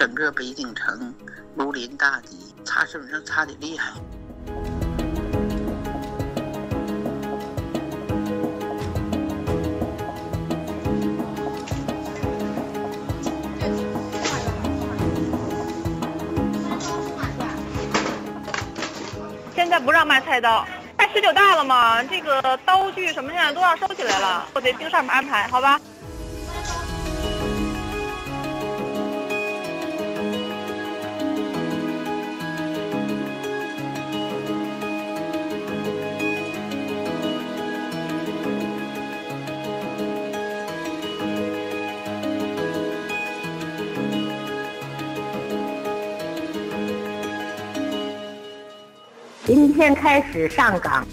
整个北京城如临大敌，查身份证查得厉害。现在不让卖菜刀。 19大了嘛，这个刀具什么现在都要收起来了，我得盯上面安排，好吧？今天开始上岗。